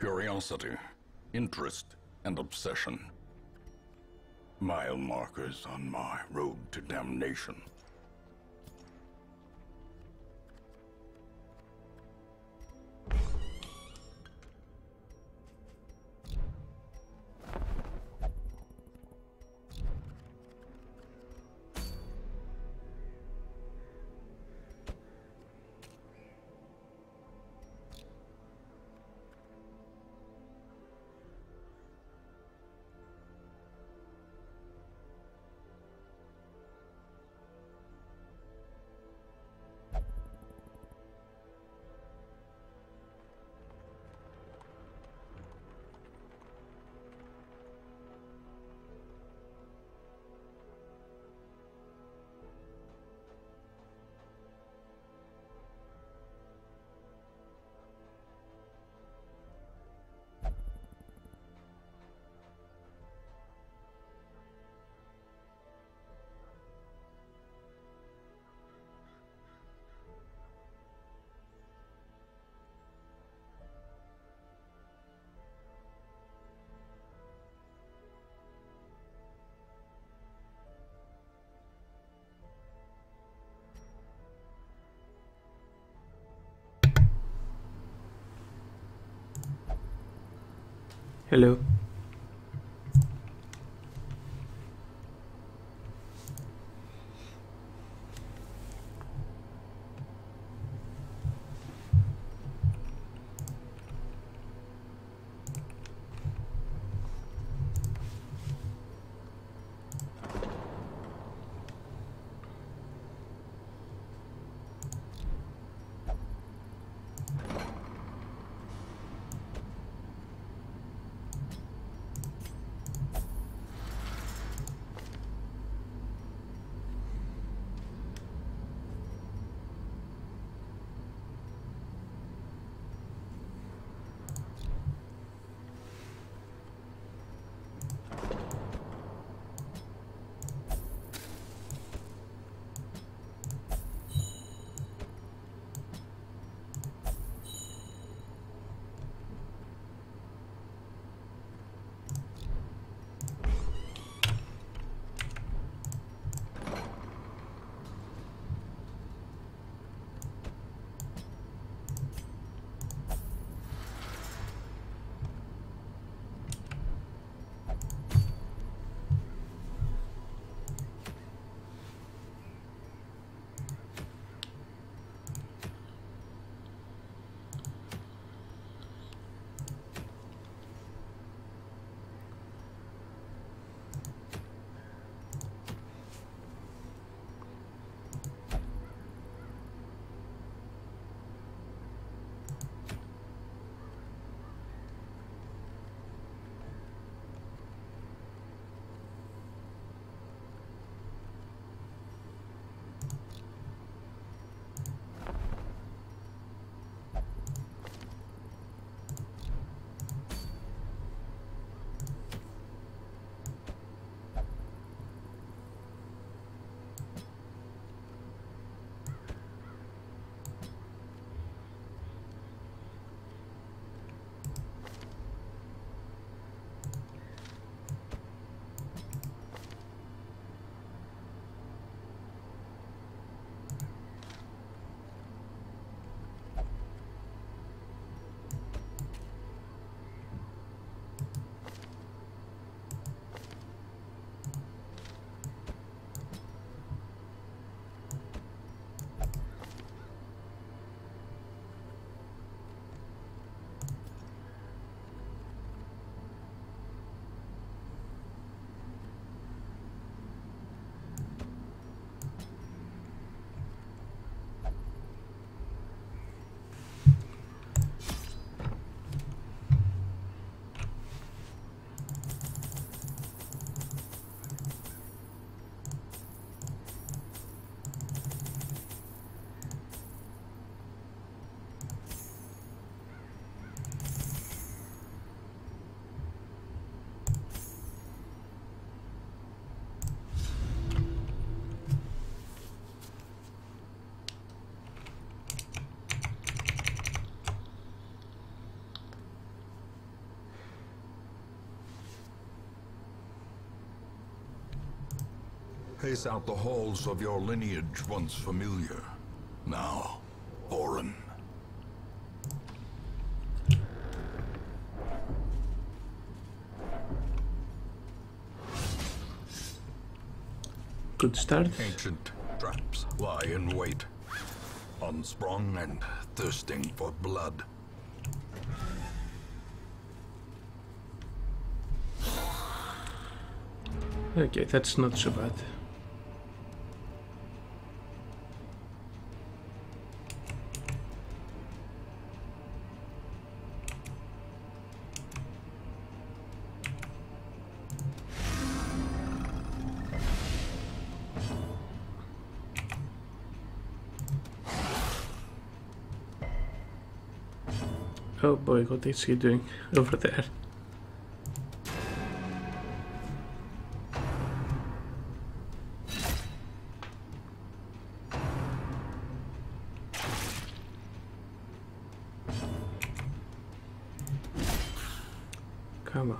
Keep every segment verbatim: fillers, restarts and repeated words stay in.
curiosity, interest, and obsession. Mile markers on my road to damnation. Hello. pace out the halls of your lineage once familiar, now foreign. Good start. Ancient traps lie in wait, unsprung and thirsting for blood. Okay, that's not so bad. Oh boy, what is he doing over there? Come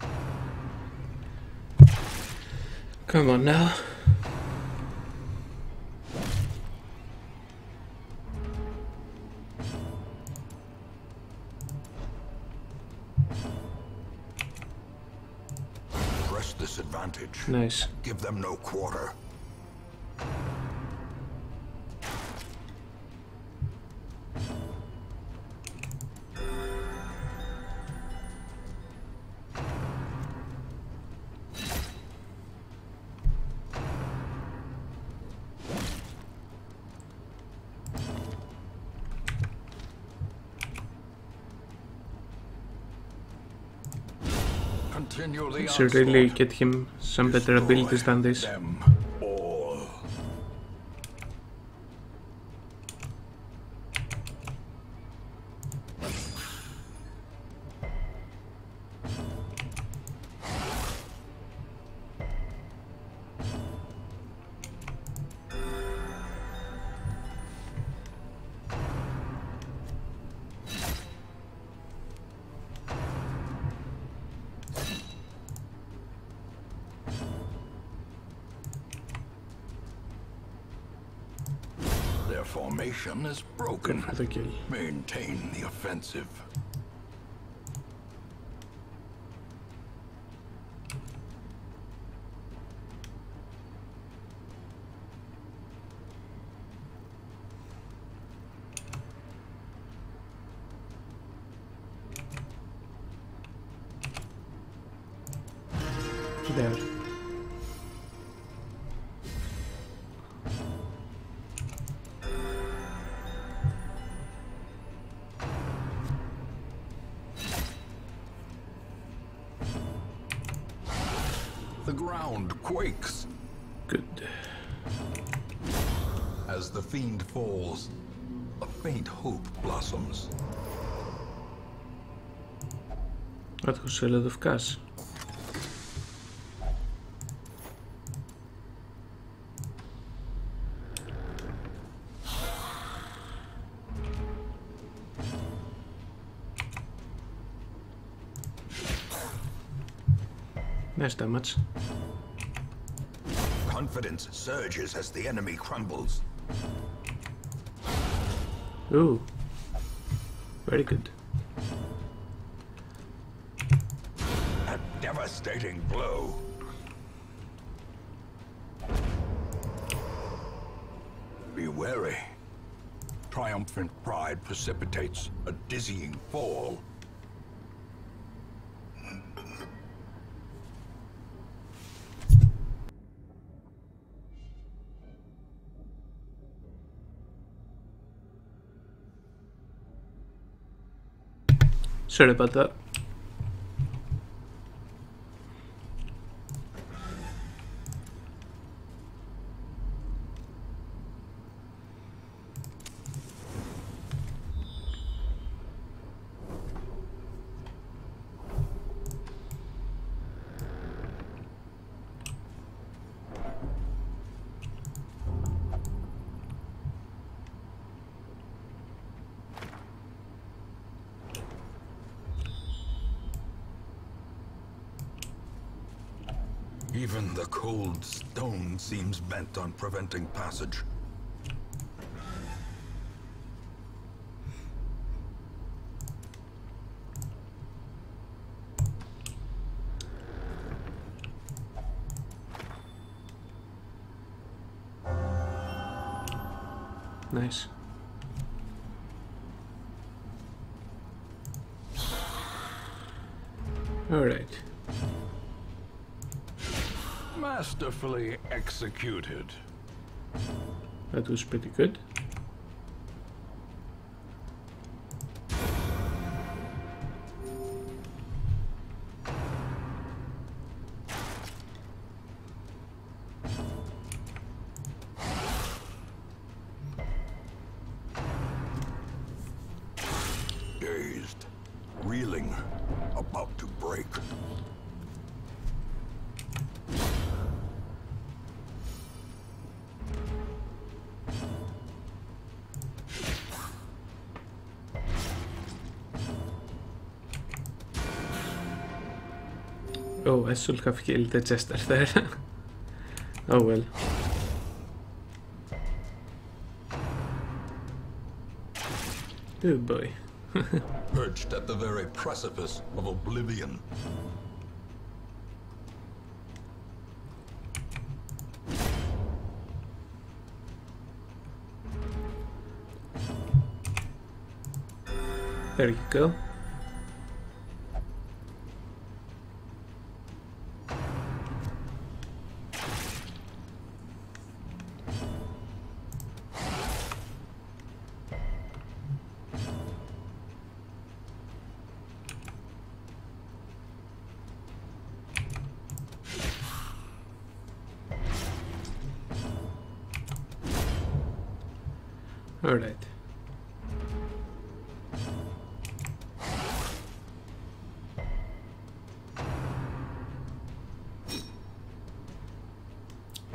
on. Come on now. Nice. Give them no quarter. I should really get him some better abilities than this. Formation is broken. Maintain the offensive. There. Quakes. Good. As the fiend falls, a faint hope blossoms. That was a lot of cash. Nice damage. Confidence surges as the enemy crumbles. Ooh, very good. A devastating blow. Be wary. Triumphant pride precipitates a dizzying fall. Sorry about that. Even the cold stone seems bent on preventing passage. Nice. All right. Masterfully executed. That was pretty good. Dazed, reeling, about to break. Oh, I should have killed the jester there. Oh well. Oh boy. Perched at the very precipice of oblivion. There you go. All right.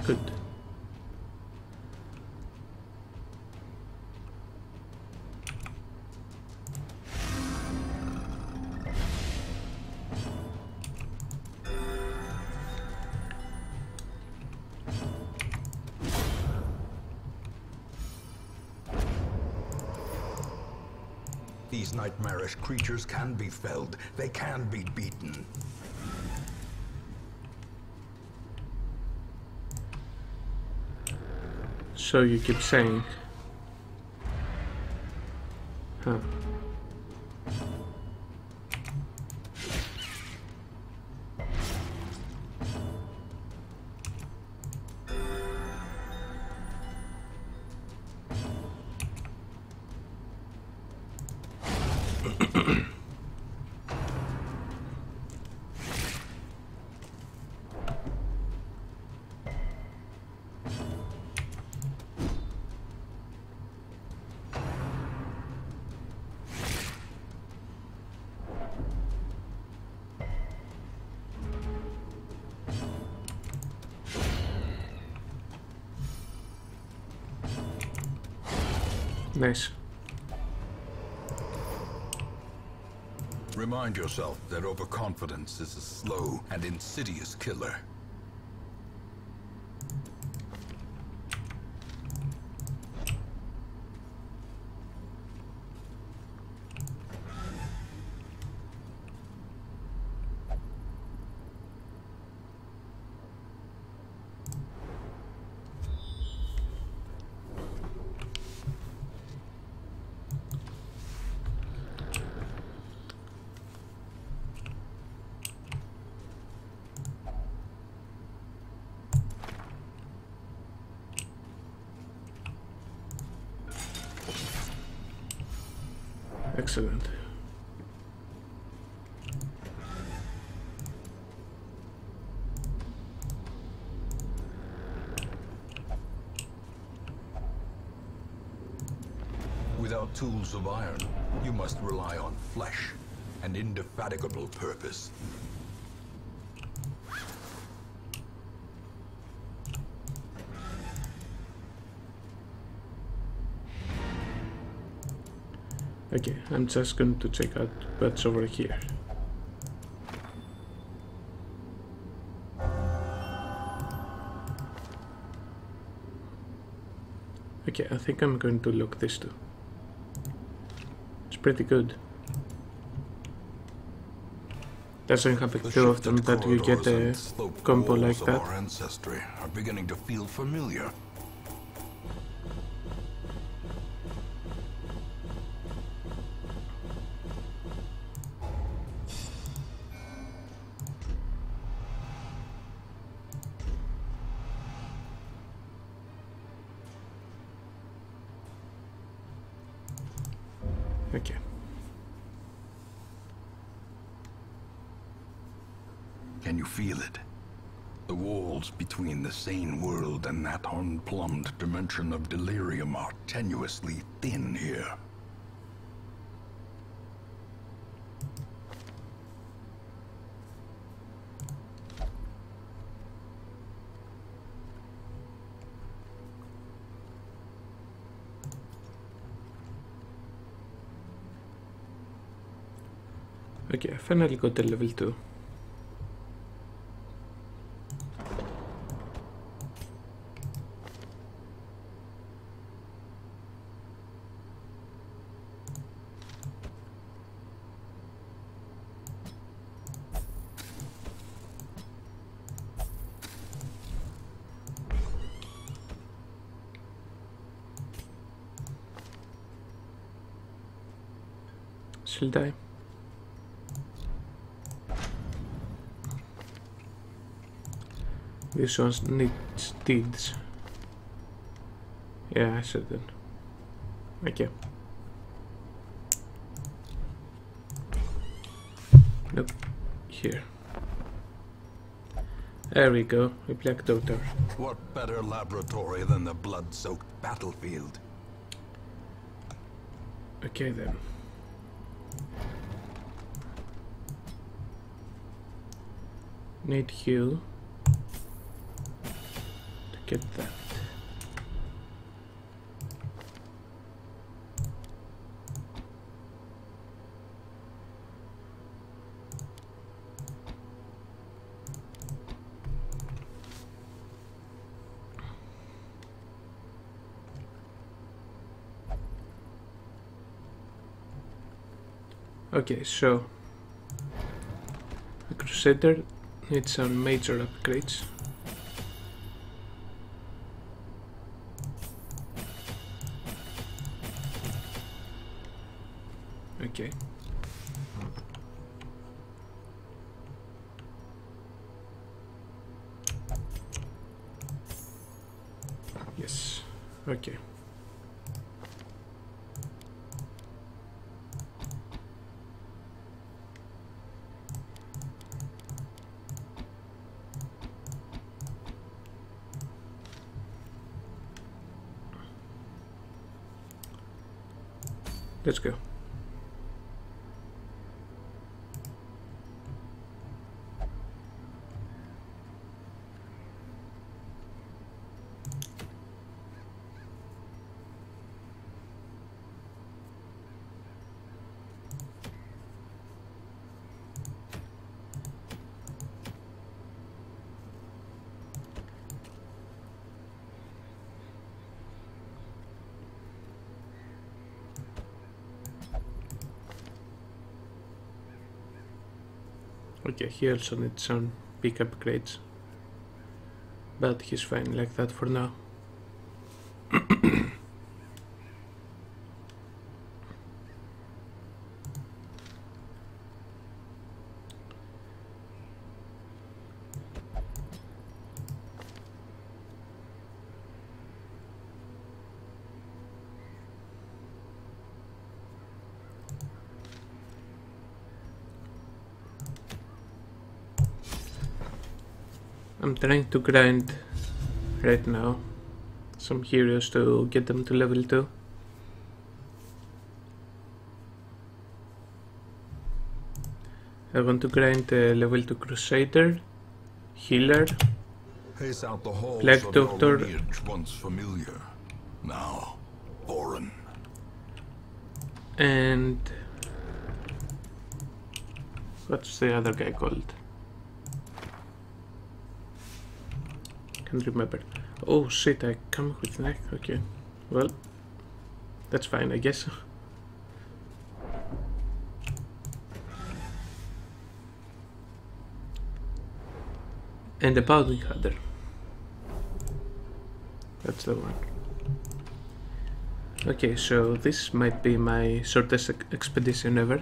Good. These nightmarish creatures can be felled. They can be beaten. So you keep saying. Huh. Nice. Remind yourself that overconfidence is a slow and insidious killer. Excellent. Without tools of iron, you must rely on flesh and indefatigable purpose. Okay, I'm just going to check out what's over here. Okay, I think I'm going to lock this too. It's pretty good. Doesn't happen too often that you get a combo like that. Our ancestry are beginning to feel familiar. Okay. Can you feel it? The walls between the sane world and that unplumbed dimension of delirium are tenuously thin here. Okay, I finally got to level two. She'll die. This one needs deeds. Yeah, I said that. Okay. Nope. Here. There we go. A black daughter. What better laboratory than the blood-soaked battlefield? Okay then. Need heal. Get that. Okay, so the Crusader needs some major upgrades. Okay. Yes. Okay. Let's go. Okay, he also needs some big upgrades, but he's fine like that for now. I'm trying to grind right now some heroes to get them to level two. I want to grind a level two Crusader, Healer, Black Doctor, now foreign, and what's the other guy called? Can't remember. Oh shit, I come with neck, okay. Well, that's fine, I guess. And the powder cutter. That's the one. Okay, so this might be my shortest ex expedition ever.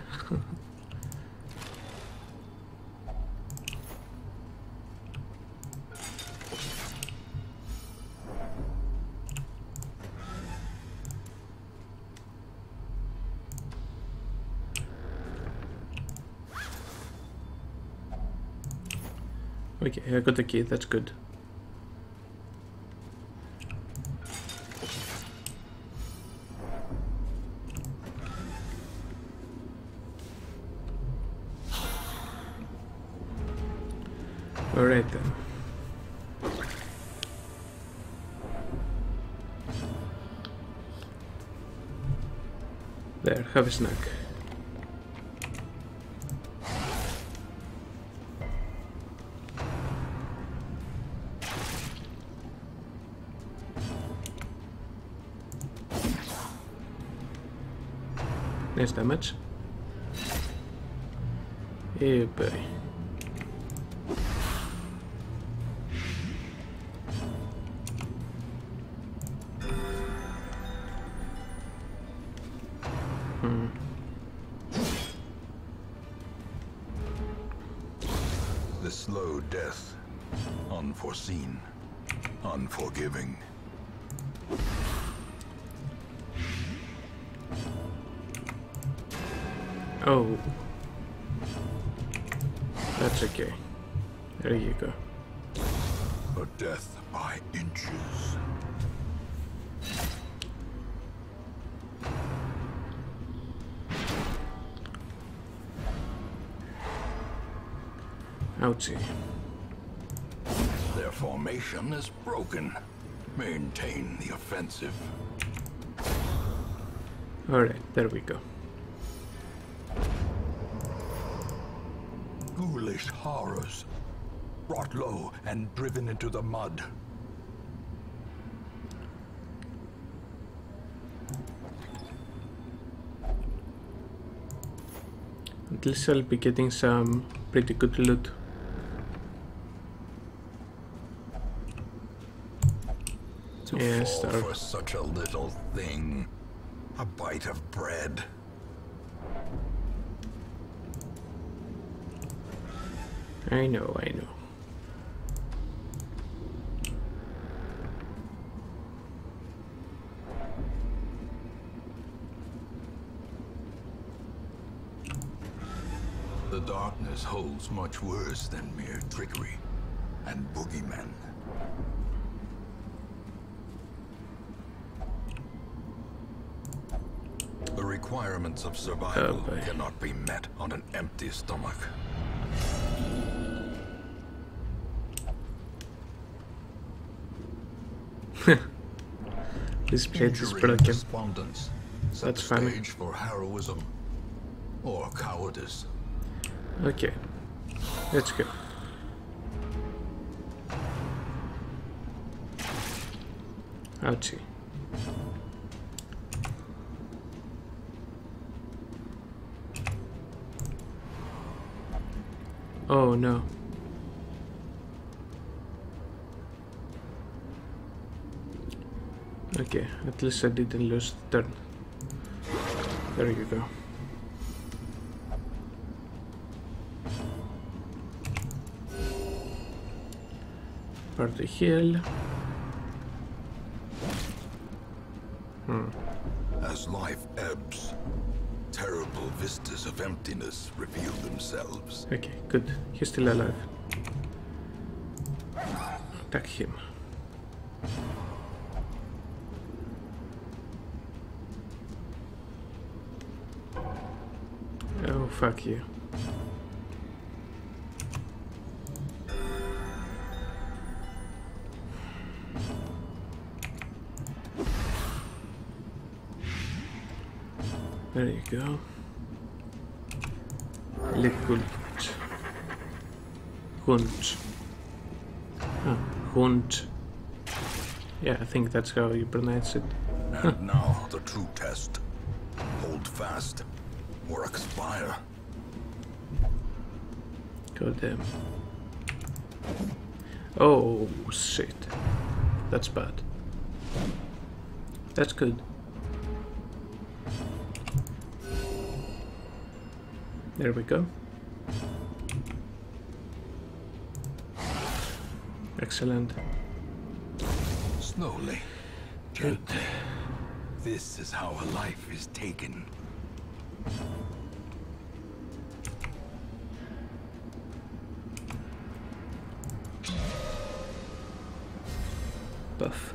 Okay, I got the key, that's good. Alright then. There, have a snack. Nice damage. Hey boy. Hmm. The slow death, unforeseen, unforgiving. Oh, that's okay. There you go. A death by inches. Ouchie. Their formation is broken. Maintain the offensive. All right, there we go. Ghoulish horrors, brought low and driven into the mud. At least I'll be getting some pretty good loot. To yes, fall for such a little thing, a bite of bread. I know, I know. The darkness holds much worse than mere trickery and boogeymen. The requirements of survival oh, cannot be met on an empty stomach. This plate is broken. That's funny. For heroism or cowardice. Okay, let's go. Ouchie. Oh no. Okay, at least I didn't lose the turn. There you go. Party heal. Hmm. As life ebbs, terrible vistas of emptiness reveal themselves. Okay, good. He's still alive. Attack him. Fuck you. There you go. Little Hunt. Hunt. Yeah, I think that's how you pronounce it. And now the true test. Hold fast or expire. Goddamn. Oh shit. That's bad. That's good. There we go. Excellent. Slowly. Gently. This is how a life is taken. Buff.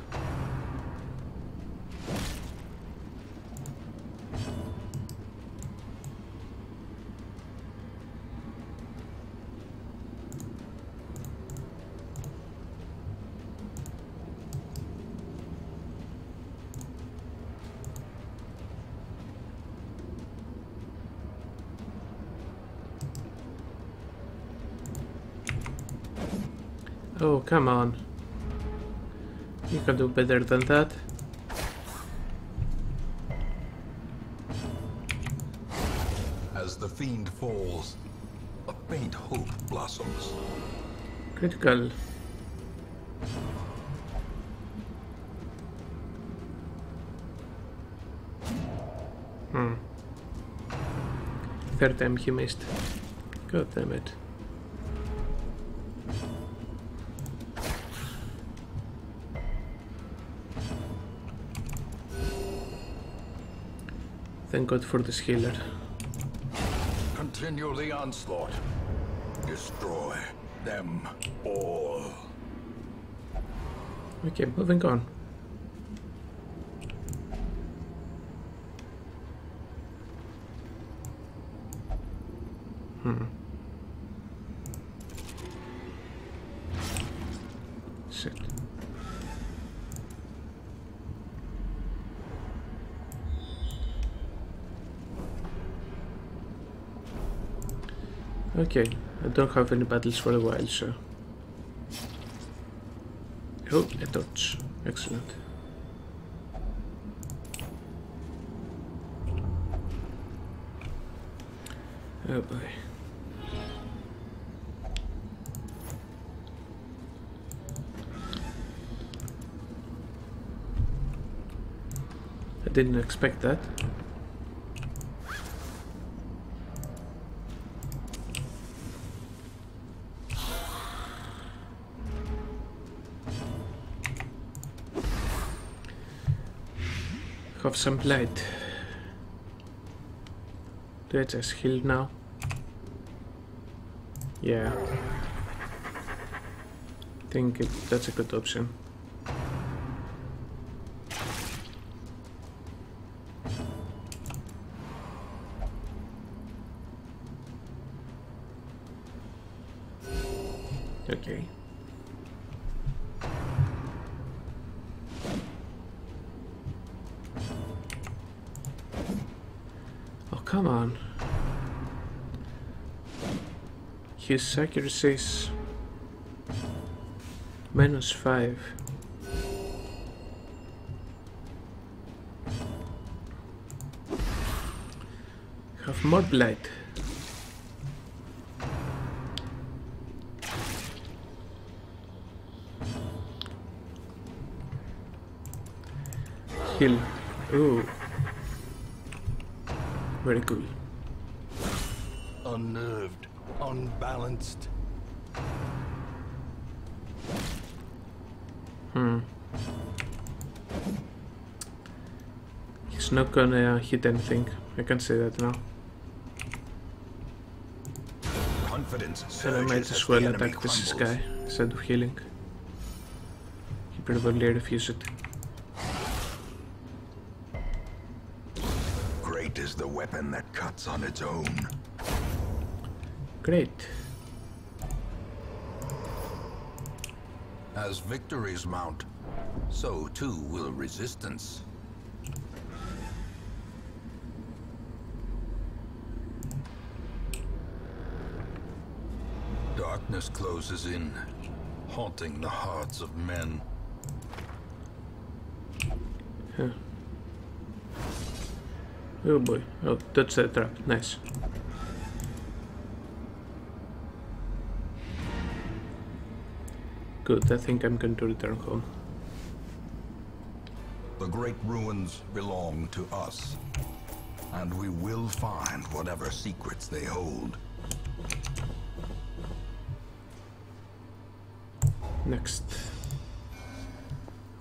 Oh, come on. You can do better than that. As the fiend falls, a faint hope blossoms. Critical. Hmm. Third time he missed. God damn it. Thank God for this healer. Continue the onslaught. Destroy them all. Okay, moving on. Hmm. Shit. Okay, I don't have any battles for a while, so... Oh, a touch. Excellent. Oh boy. I didn't expect that. Have some blood. Do I just heal now? Yeah. I think it, that's a good option. Okay. Come on. His accuracy is minus five. Have more blood. Heal. Ooh. Very cool. Unnerved, unbalanced. Hmm. He's not gonna hit anything. I can say that now. Confidence. And I might as well attack this guy instead of healing. He probably refused it. Is the weapon that cuts on its own. Great. As victories mount, so too will resistance. Darkness closes in, haunting the hearts of men. Huh. Oh boy. Oh, touch that trap. Nice. Good. I think I'm going to return home. The great ruins belong to us, and we will find whatever secrets they hold. Next.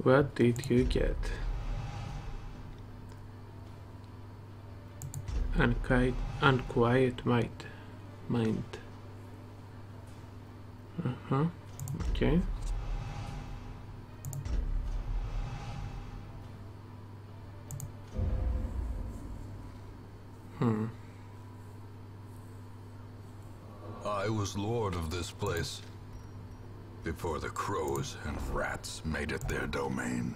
What did you get? Unquiet, unquiet mind. Mind. Uh-huh. Okay. Hmm. I was lord of this place before the crows and rats made it their domain.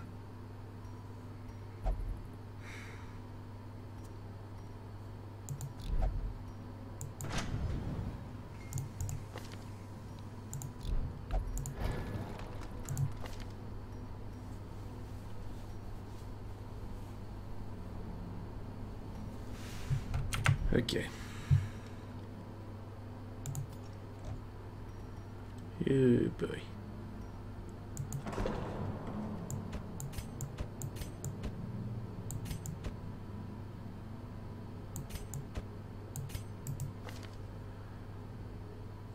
Okay. Oh boy.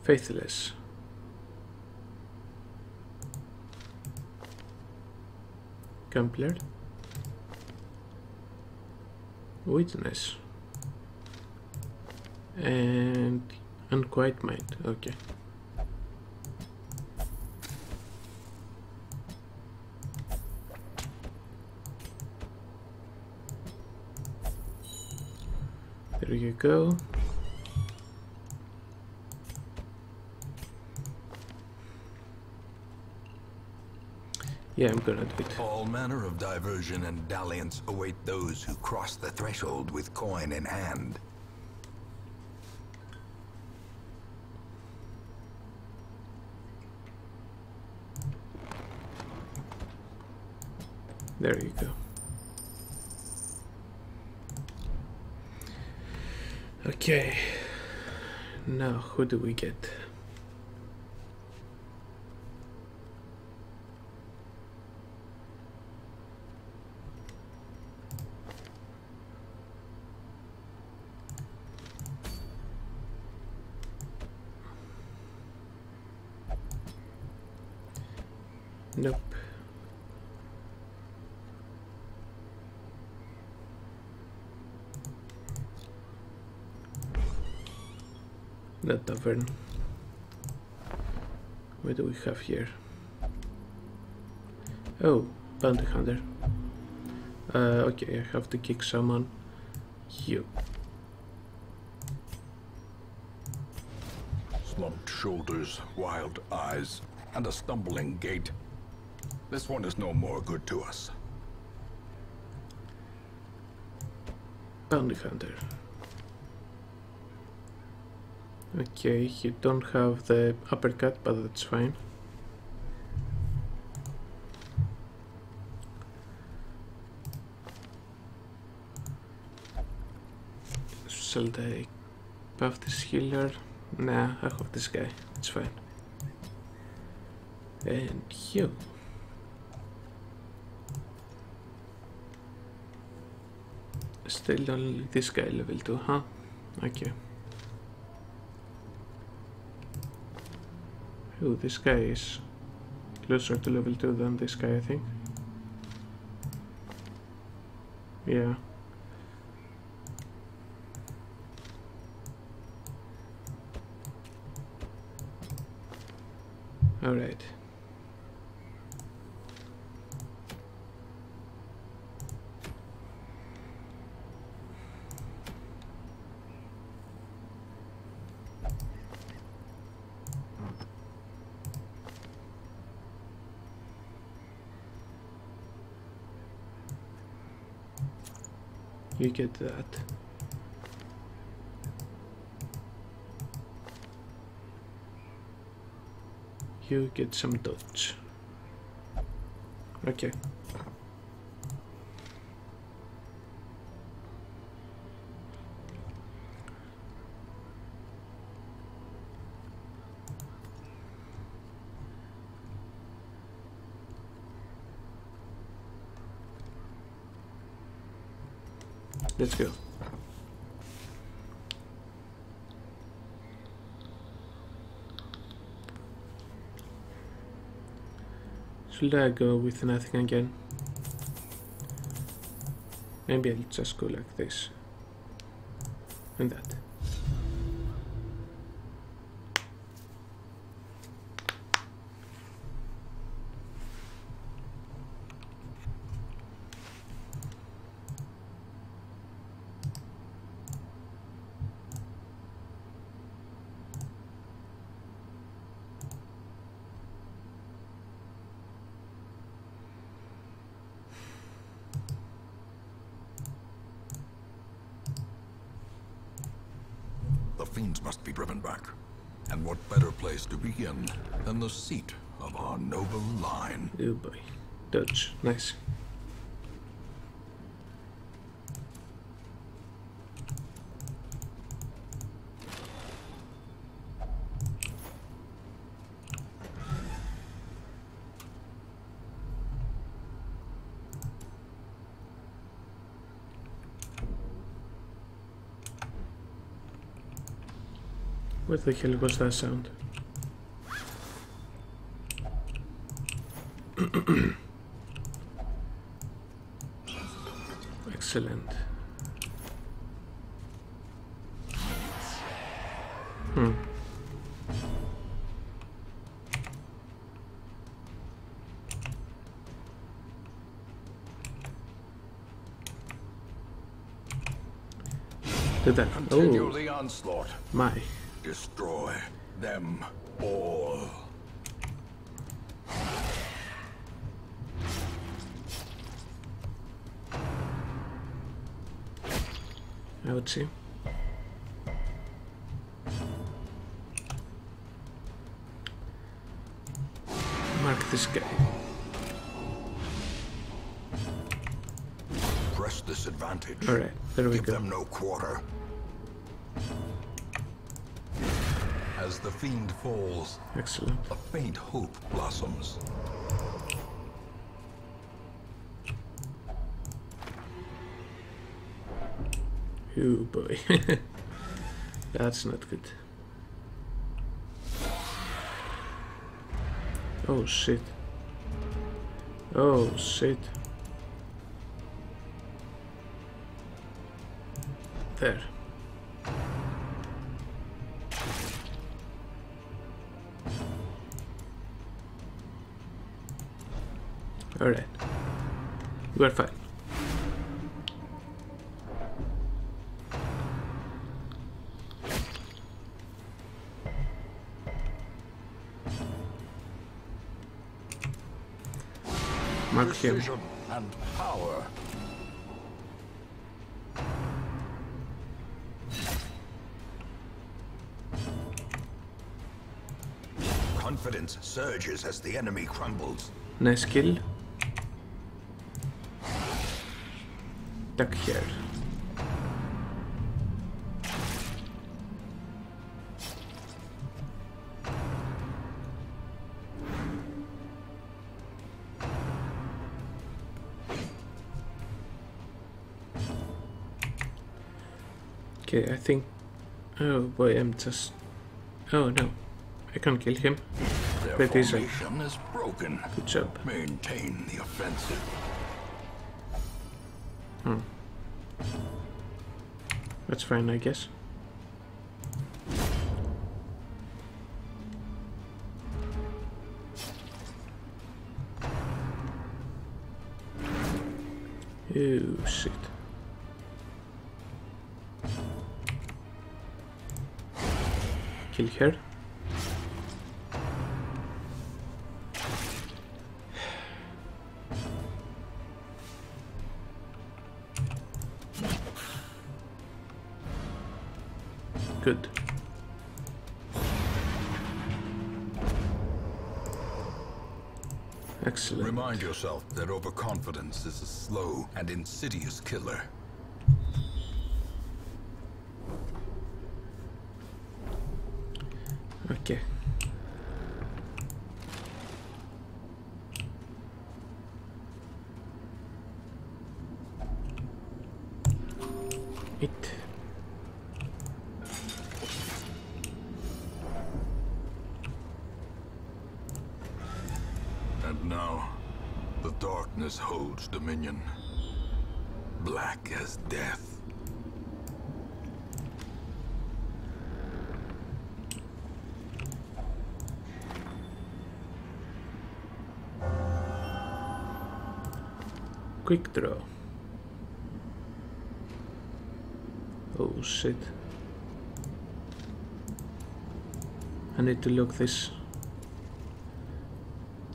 Faithless. Compler. Witness. And unquiet mind. Okay. There you go. Yeah, I'm gonna do it. All manner of diversion and dalliance await those who cross the threshold with coin in hand. There you go. Okay. Now, who do we get? Nope. That tavern. What do we have here? Oh, bounty hunter. Uh, okay, I have to kick someone. You. Slumped shoulders, wild eyes, and a stumbling gait. This one is no more good to us. Bounty hunter. Okay, you don't have the uppercut, but that's fine. Shall I buff this healer? Nah, I have this guy, it's fine. And you. Still only this guy level two, huh? Okay. Ooh, this guy is closer to level two than this guy, I think. Yeah. Alright. You get that. You get some dodge. Okay. Let's go. Should I go with nothing again? Maybe I'll just go like this and that. Must be driven back, and what better place to begin than the seat of our noble line. Oh boy, Dutch, nice. What the hell was that sound? Excellent. Hmm. Did that? Continue oh. the onslaught. My. Destroy them all. I would see. Mark this guy. Press this advantage. All right, there we go. Give them no quarter. As the fiend falls, excellent. A faint hope blossoms. Oh boy, that's not good. Oh shit. Oh shit. There. Alright, we're fine. Mark him. And power. Confidence surges as the enemy crumbles. Nice kill. Here. Okay, I think. Oh boy, I'm just. Oh no, I can't kill him. That is broken. Good job. Maintain the offensive. Hmm. That's fine, I guess. Oh shit. Kill her. Good. Excellent. Remind yourself that overconfidence is a slow and insidious killer. Okay. it. And now, the darkness holds dominion, black as death. Quick throw. Oh shit. I need to lock this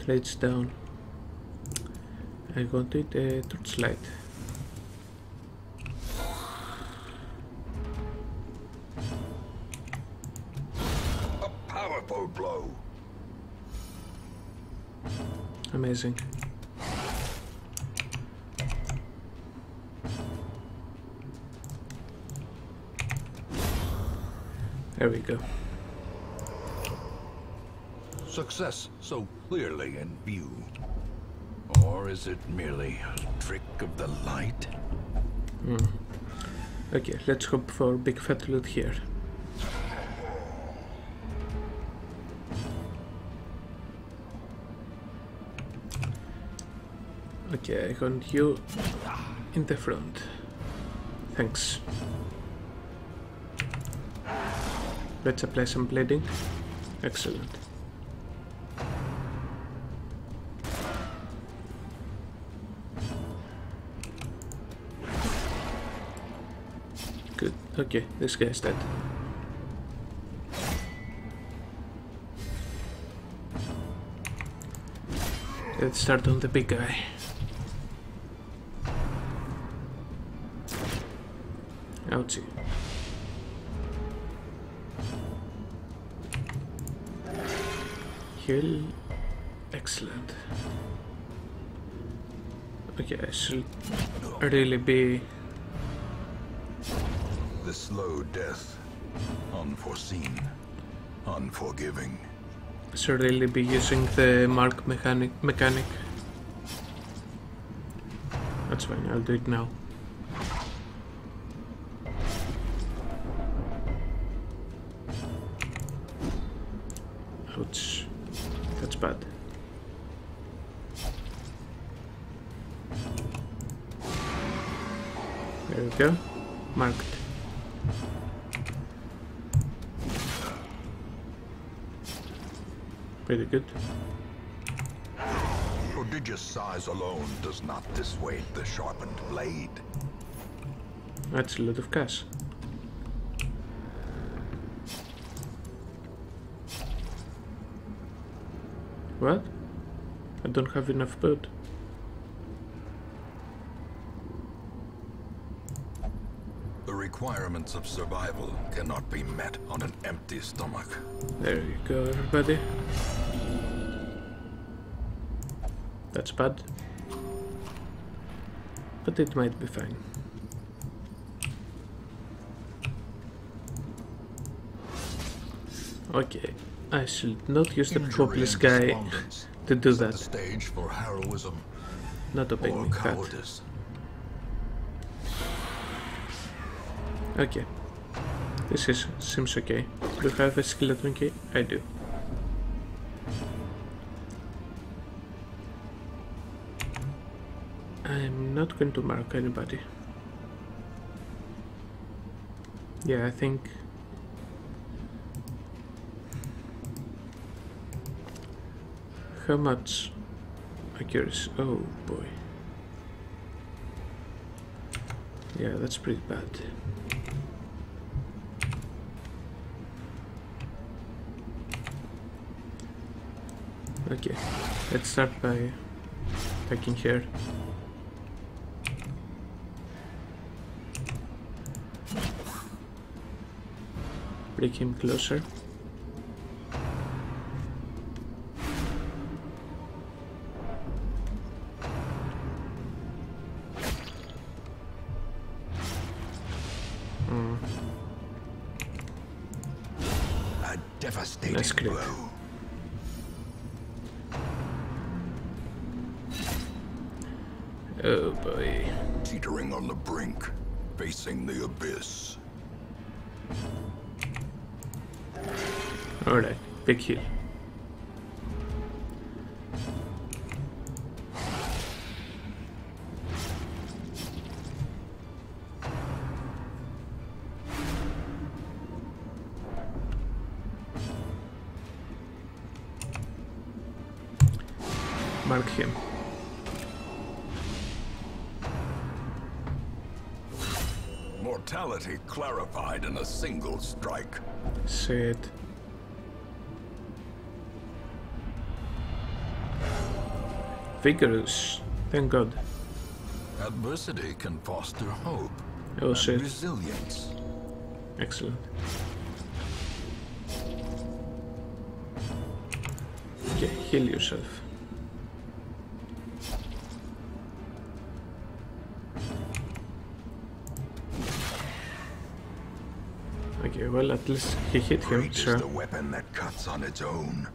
trades down. I wanted a torchlight. A powerful blow. Amazing. There we go. Success so clearly in view. Or is it merely a trick of the light? Mm. Okay, let's hope for a big fat loot here. Okay, I want you in the front. Thanks. Let's apply some bleeding. Excellent. Good. Okay, this guy's dead. Let's start on the big guy. Ouchie. Kill. Excellent. Okay, I should really be. The slow death, unforeseen, unforgiving. I should really be using the mark mechanic. Mechanic. That's fine. I'll do it now. Ouch. That's bad. There we go. Marked. Pretty good. Prodigious size alone does not dissuade the sharpened blade. That's a lot of cash. What? I don't have enough food. The requirements of survival cannot be met on an empty stomach. There you go, everybody. That's bad. But it might be fine. Okay. I should not use the hopeless guy to do that. The stage for heroism, not a picnic cowardice. Okay, this is seems okay. Do you have a skeleton key? I do. I'm not going to mark anybody. Yeah, I think. How much accuracy? Oh boy. Yeah, that's pretty bad. Okay, let's start by attacking here. Bring him closer. Nice clip. Oh boy. Teetering on the brink. facing the abyss. Alright, pick here. Mark him. Mortality clarified in a single strike. Shit. Vigorous. Thank God. Adversity can foster hope. Oh shit. Resilience. Excellent. Okay, heal yourself. Okay, well, at least he hit him, so... It's the weapon that cuts on its own.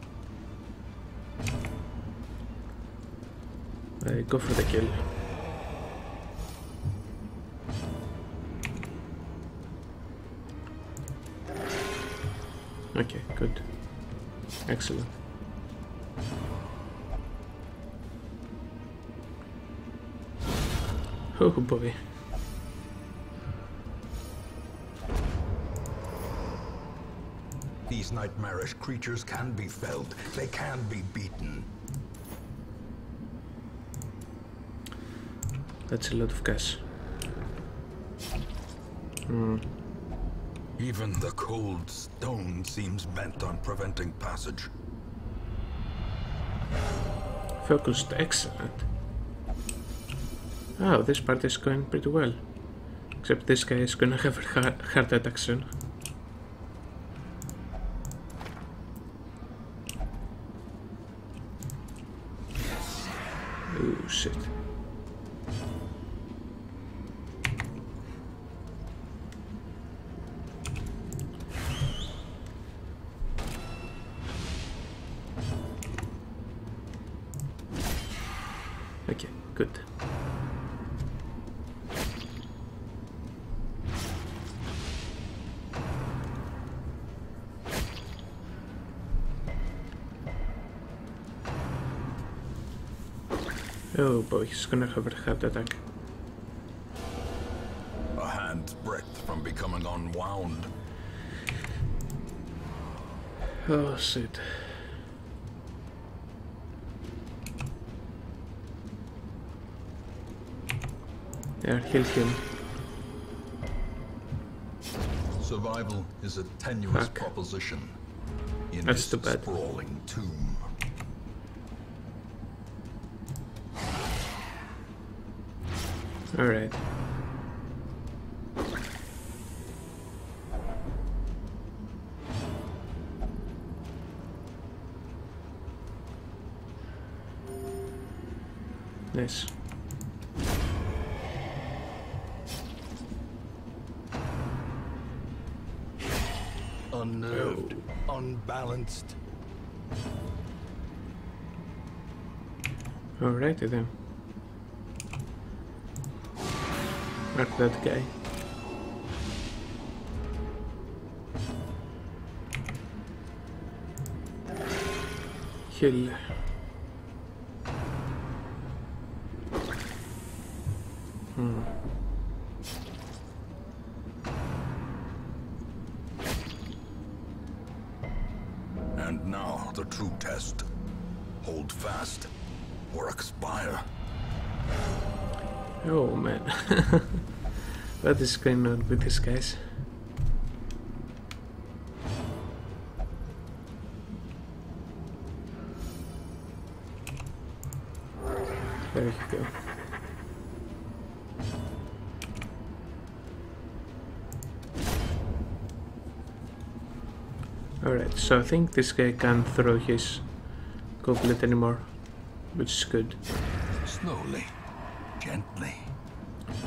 I go for the kill. Okay, good. Excellent. Oh boy. These nightmarish creatures can be felled. They can be beaten. That's a lot of gas. Mm. Even the cold stone seems bent on preventing passage. Focused, excellent. Oh, this part is going pretty well. Except this guy is gonna have a heart attack soon. Oh shit. Okay, good. Oh boy, he's gonna have a heart attack. A hand's breadth from becoming unwound. Oh shit. Yeah, heal him. Survival is a tenuous Fuck. proposition in That's this bad. sprawling tomb. All right. Nice. Unnerved, oh. unbalanced. All righty then. Mark that guy. Kill. Hmm. And now the true test. Hold fast or expire. Oh man. What is going on with these guys? There you go. Alright, so I think this guy can't throw his goblet anymore, which is good. Slowly, gently.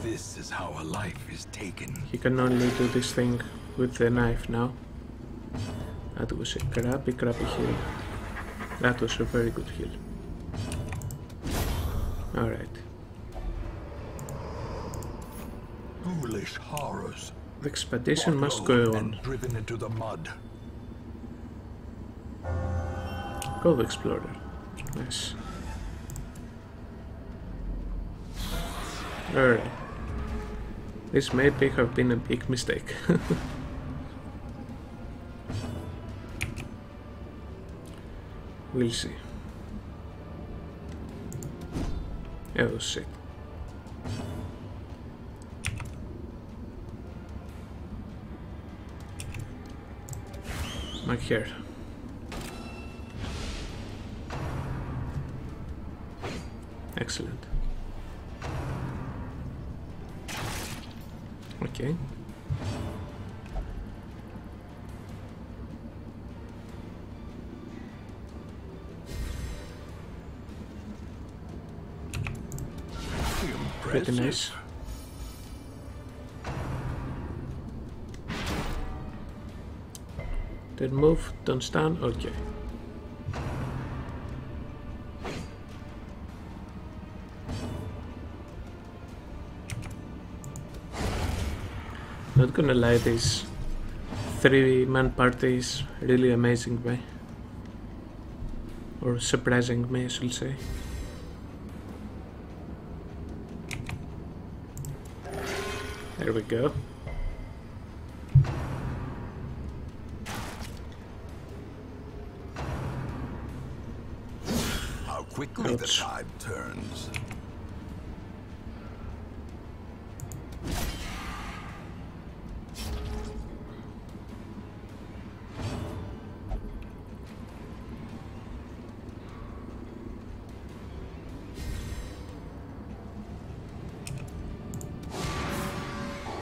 This is how a life is taken. He can only do this thing with the knife now. That was a crappy, crappy heal. That was a very good heal. Alright. Who foolish horrors. The expedition must go on. Driven into the mud. Cove Explorer. Nice. Alright. This may have been a big mistake. We'll see. Oh shit. Not here. Excellent. Okay. Pretty nice. Did move, don't stand, okay. Not gonna lie, these three-man parties really amazing me. Or surprising me, I should say. There we go. How quickly Ouch. The tide turns.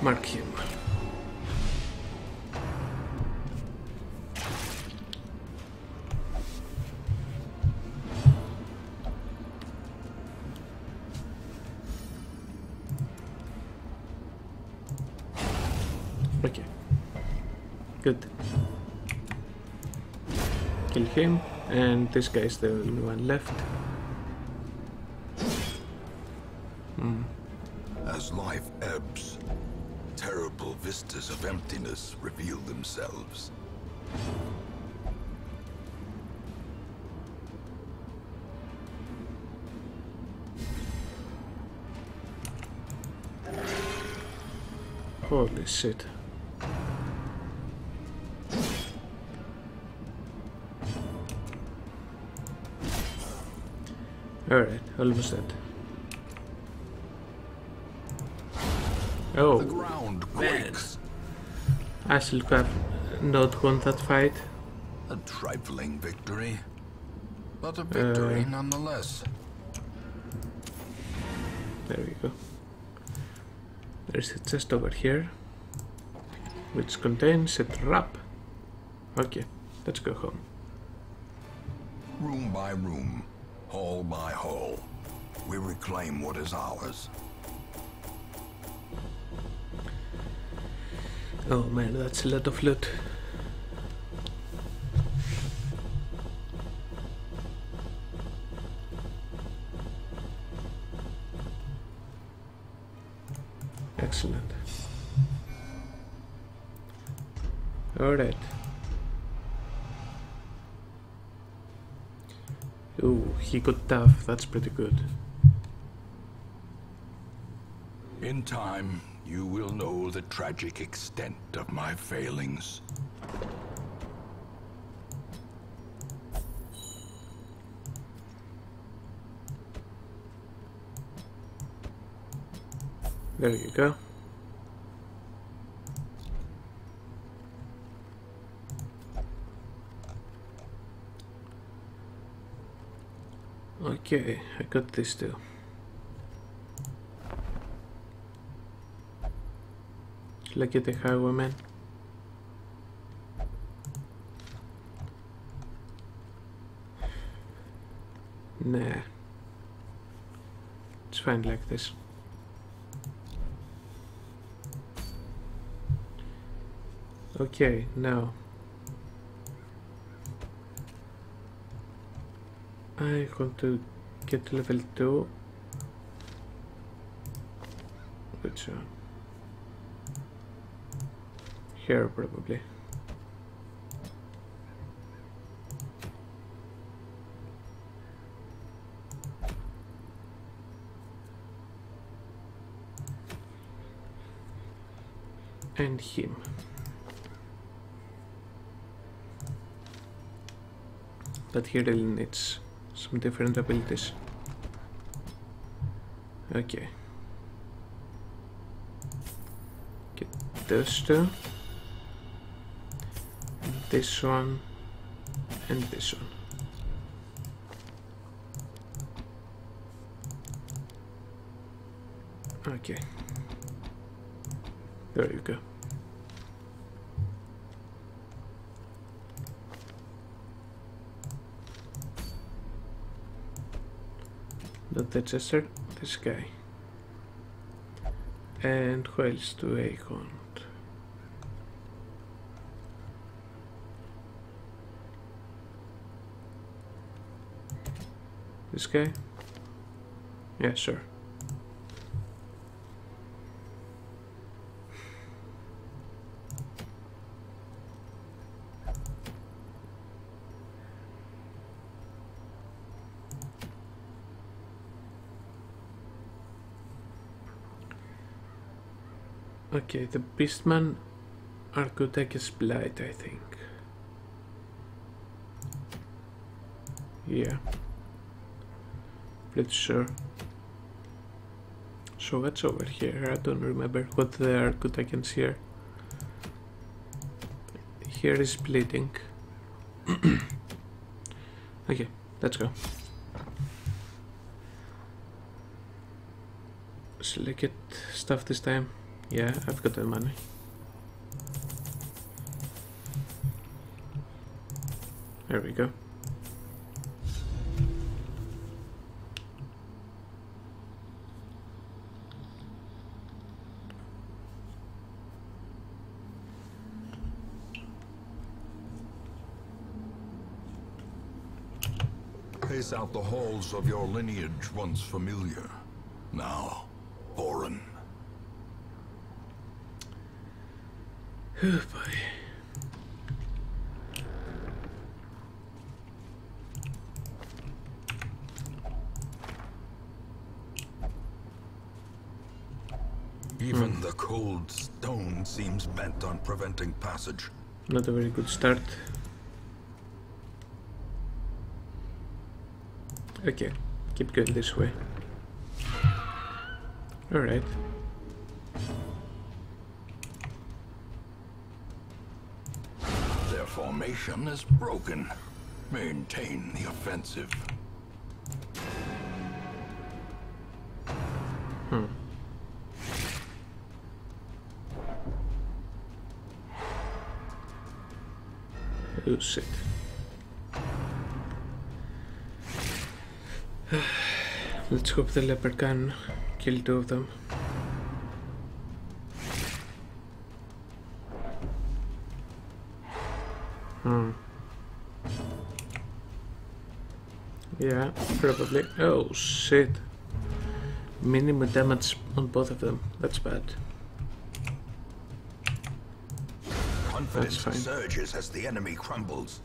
Mark him. Okay. Good. Kill him, and this guy is the only one left. Hmm. As life ebbs, terrible vistas of emptiness reveal themselves. Holy shit. Alright, almost dead. Oh, the ground quakes. I should have not won that fight. A trifling victory, but a victory uh, nonetheless. There we go. There's a chest over here, which contains a trap. Okay, let's go home. Room by room, hall by hall, we reclaim what is ours. Oh man, that's a lot of loot. Excellent. All right. Ooh, he got tough. That's pretty good. In time, you will know the tragic extent of my failings. There you go. Okay, I got this too. Look at the highwayman. Nah. It's fine like this. Okay, now. I want to get to level two. Good job. here probably. And him. But he really needs some different abilities. Okay. Get those two. And this one. And this one. Okay. There you go. Not the Chester, this guy. And who else do I hunt? This guy? Yeah, sure. Okay, the Beastmen are good against Blight, I think. Yeah. Pretty sure. So what's over here? I don't remember what they are good against here. Here is bleeding. Okay, let's go. Select stuff this time. Yeah, I've got the money. There we go. Pace out the halls of your lineage once familiar. Now, foreign. Oh boy. Even hmm. the cold stone seems bent on preventing passage. Not a very good start. Okay, keep going this way. Alright. Formation is broken. Maintain the offensive. Hmm. Oh shit. Let's hope the leopard can kill two of them. Hmm. Yeah, probably. Oh shit. Minimum damage on both of them. That's bad. Confidence surges as the enemy crumbles.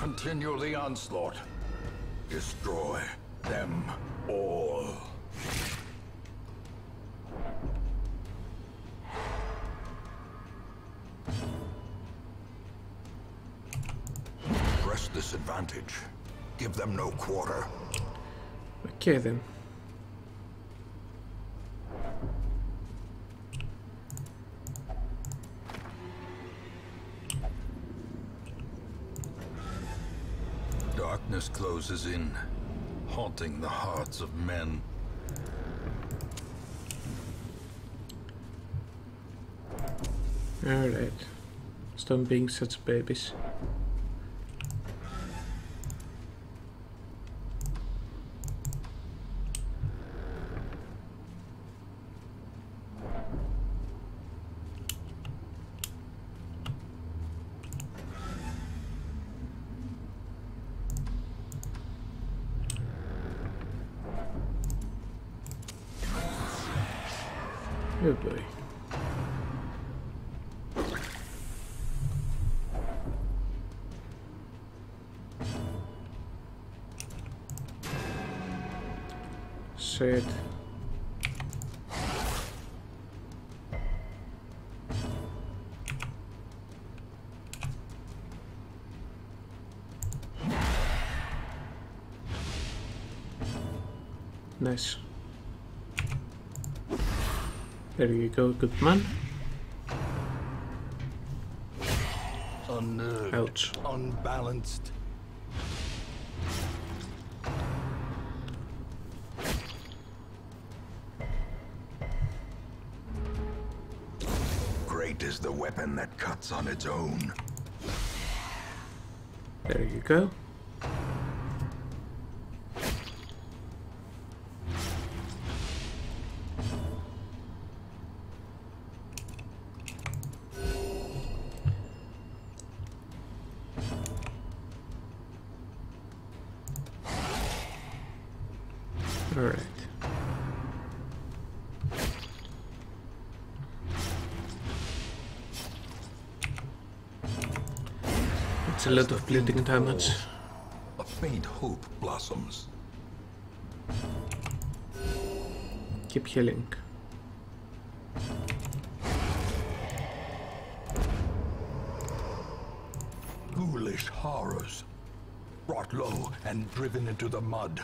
Continue the onslaught. Destroy them all. Disadvantage. Give them no quarter. Okay then. Darkness closes in, haunting the hearts of men. Alright. Stop being such babies. could be. Set. Nice. There you go, good man. Unnerved. Ouch. Unbalanced. Great is the weapon that cuts on its own. There you go. A lot of bleeding damage. A faint hope blossoms. Keep healing. Ghoulish horrors, brought low and driven into the mud.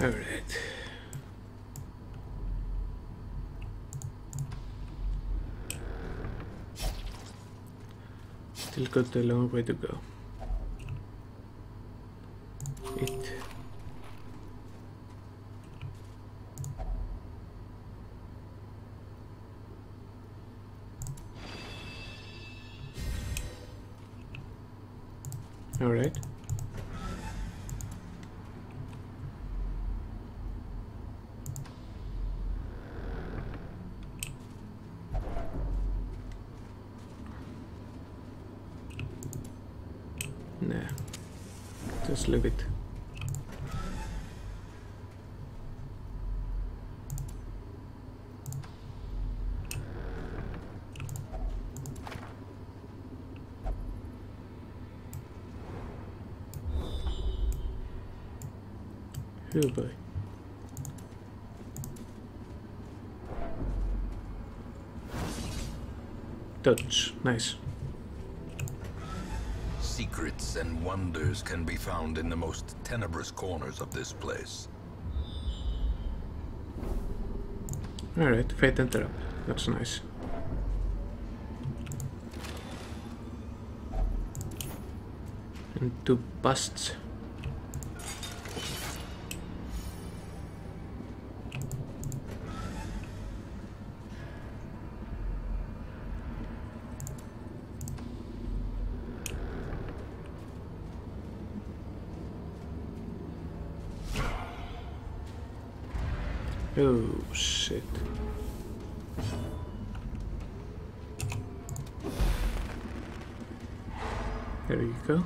All right. Still got a long way to go. It. All right. Just leave it. Oh boy. Touch. Nice. Secrets and wonders can be found in the most tenebrous corners of this place. Alright, Fate Interrupt. That's nice. And two busts. Oh shit. There you go.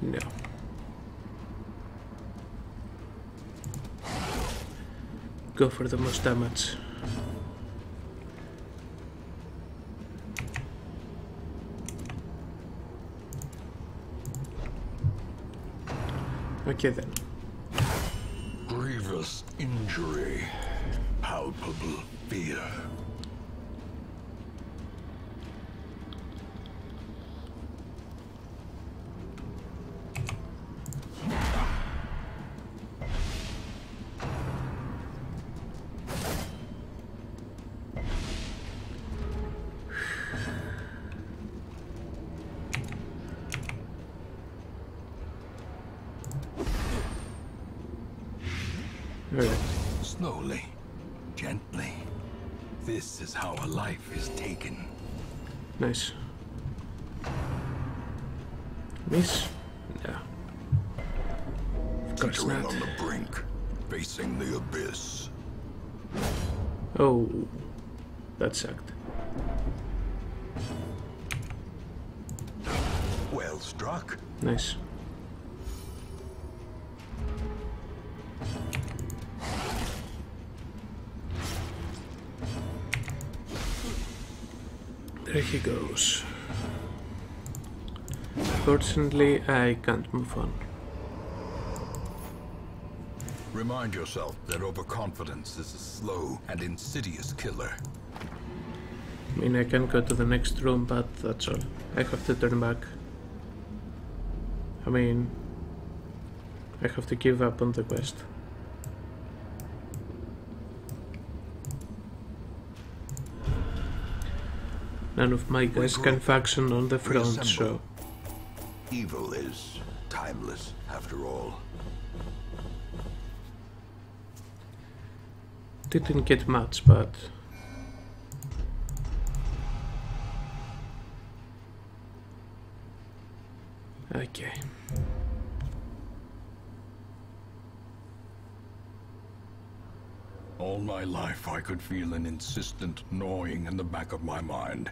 No. Go for the most damage. Okay then. Grievous injury, palpable fear. Slowly, gently. This is how a life is taken. Nice. Miss? No. Of course not. On the brink, facing the abyss. Oh, that sucked. Well struck. Nice. There he goes. Unfortunately, I can't move on. Remind yourself that overconfidence is a slow and insidious killer. I mean, I can go to the next room, but that's all. I have to turn back. I mean, I have to give up on the quest. None of my guys can function on the front, so... Evil is timeless, after all. Didn't get much, but... Okay. All my life I could feel an insistent gnawing in the back of my mind.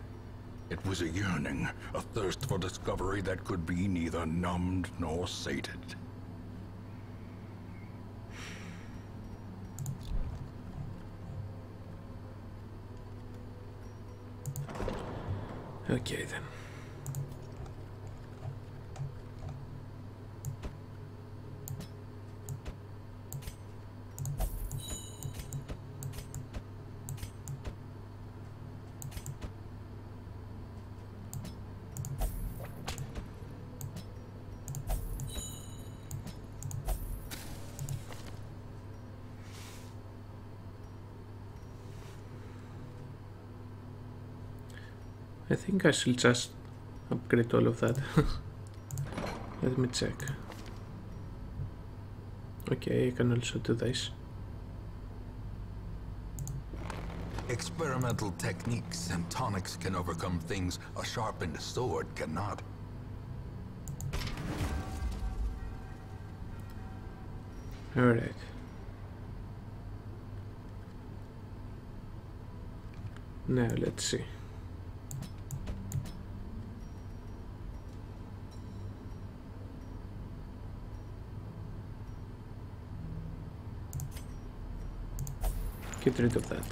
It was a yearning, a thirst for discovery that could be neither numbed nor sated. Okay then. I think I shall just upgrade all of that. Let me check. Okay, I can also do this. Experimental techniques and tonics can overcome things a sharpened sword cannot. Alright. Now let's see. Get rid of that.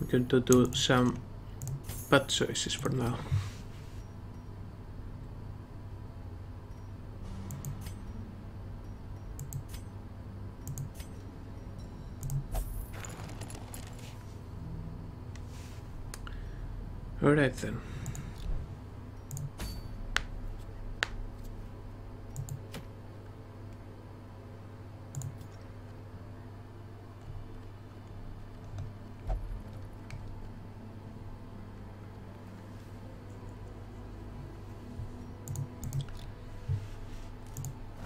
We're going to do some bad choices for now. All right then.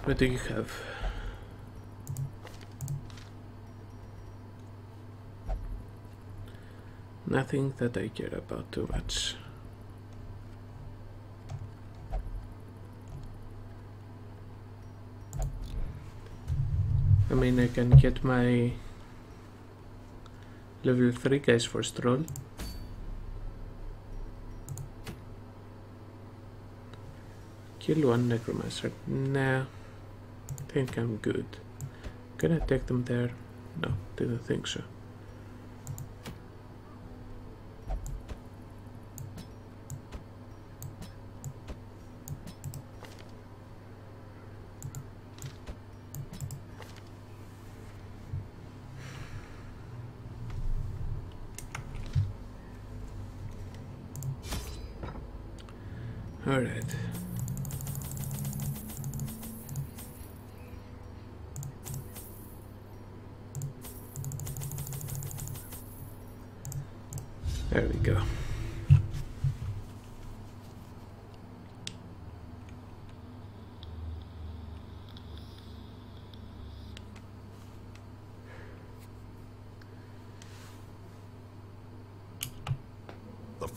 What do you have? Nothing that I care about too much. I mean, I can get my level three guys for stroll. Kill one necromancer. Nah. I think I'm good. Can I take them there? No, didn't think so. All right. There we go.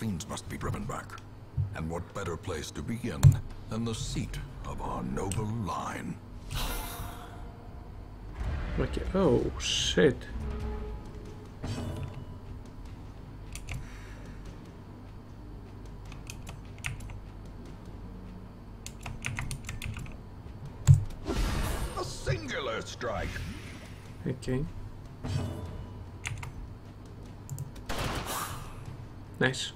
fiends must be driven back. And what better place to begin than the seat of our noble line. Okay. Oh, shit. A singular strike. Okay. Nice.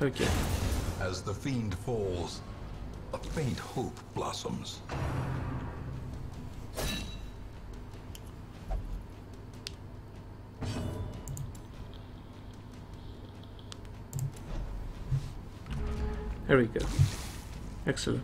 Okay. As the fiend falls, a faint hope blossoms. There we go. Excellent.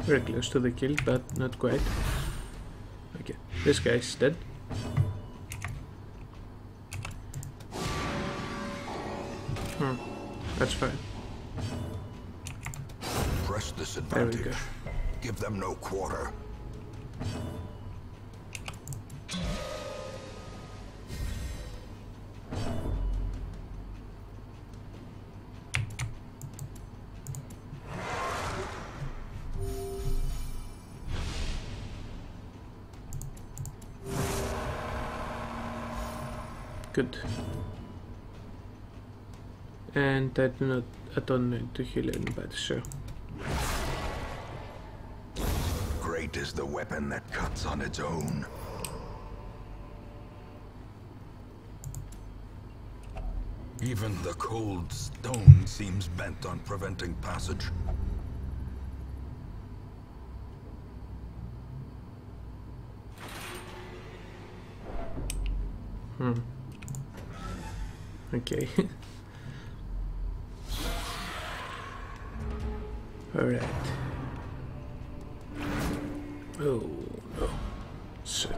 Very close to the kill, but not quite. Okay, this guy's dead. Hmm, that's fine. Press this advantage. There we go. Give them no quarter. Good. And I do not, I don't need to heal anybody, so. Great is the weapon that cuts on its own. Even the cold stone seems bent on preventing passage. Hmm. Okay. Alright. Oh no. Shit.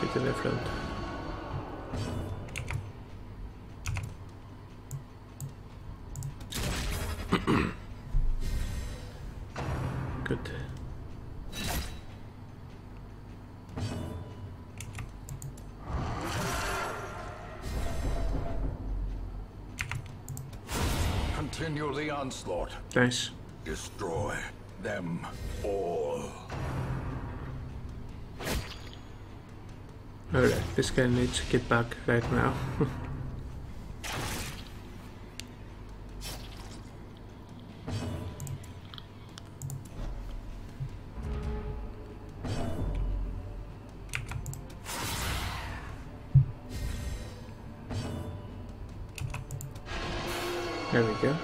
Get the left hand. Good. Continue the onslaught. Nice. Destroy them all. Alright, this guy needs to get back right now. There we go.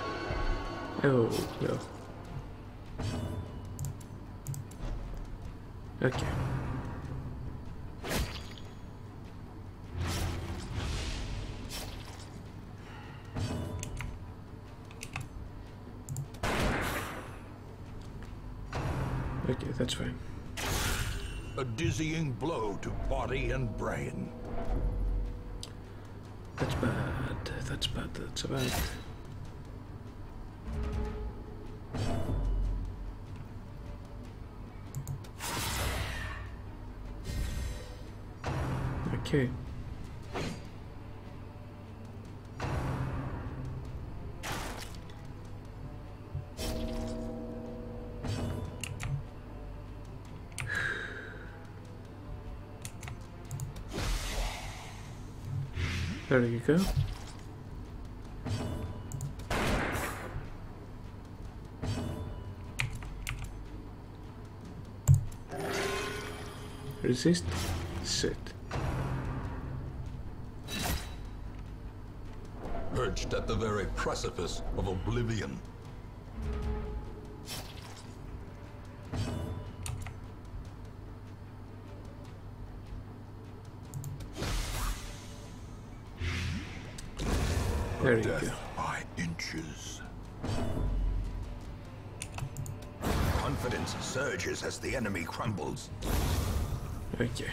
Oh, no. Okay. Okay, that's fine. A dizzying blow to body and brain. That's bad. That's bad. That's bad. Okay. There you go. Resist. Sit. Perched at the very precipice of oblivion. There you go. By inches. confidence surges as the enemy crumbles. Okay.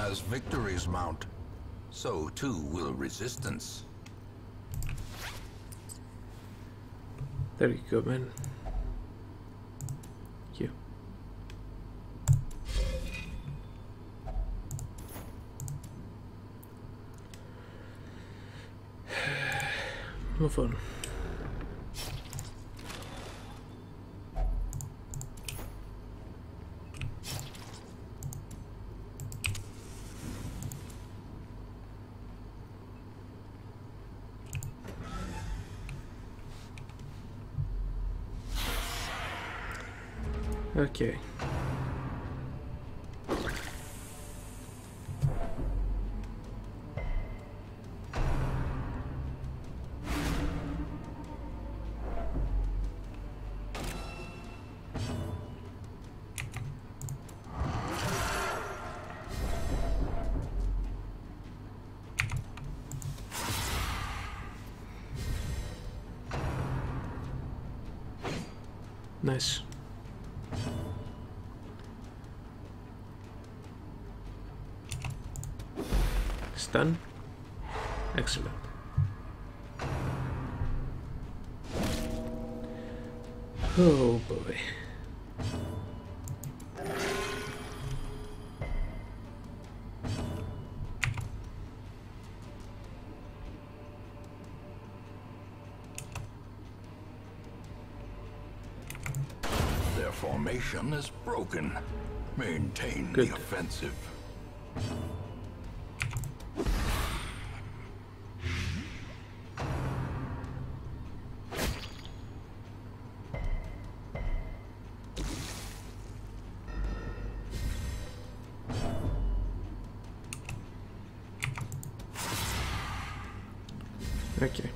As victories mount, so too will resistance. There you go, man. Thank you. Move on. Okay. Nice. Done. Excellent. Oh boy. Their formation is broken. Maintain Good. the offensive. Okay.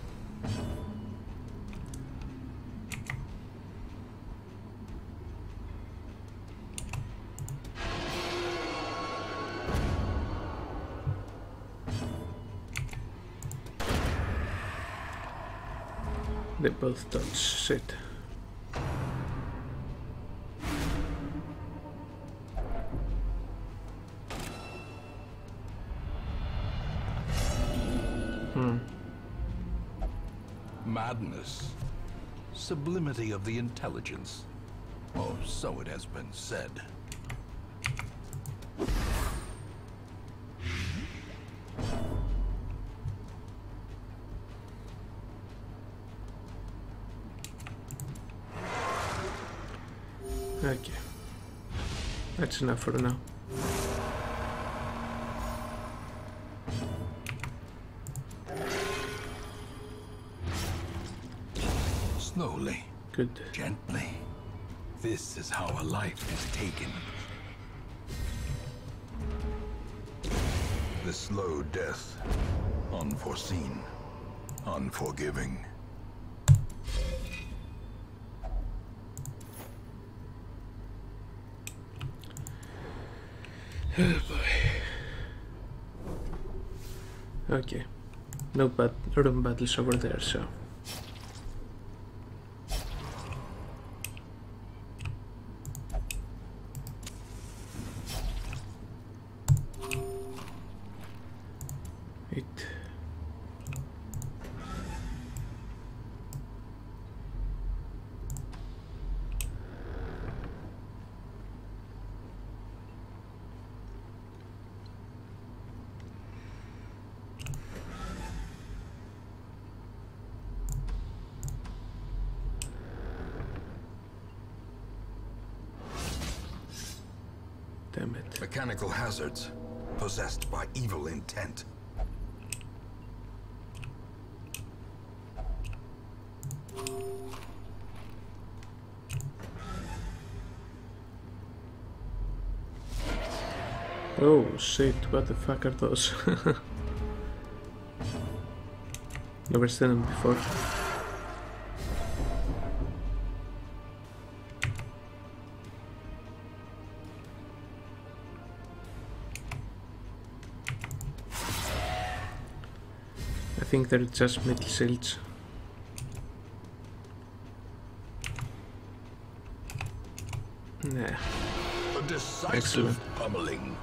They both touch shit. Hmm. Madness. Sublimity of the intelligence. Oh, so it has been said. Okay. That's enough for now. Slowly, Good. gently, this is how a life is taken. The slow death, unforeseen, unforgiving. Oh boy. Okay, no bat room battles over there, so. Damn it. Mechanical hazards possessed by evil intent. Oh shit, what the fuck are those? Never seen them before. I think they're just metal shields. Nah. A decisive Excellent. Pummeling.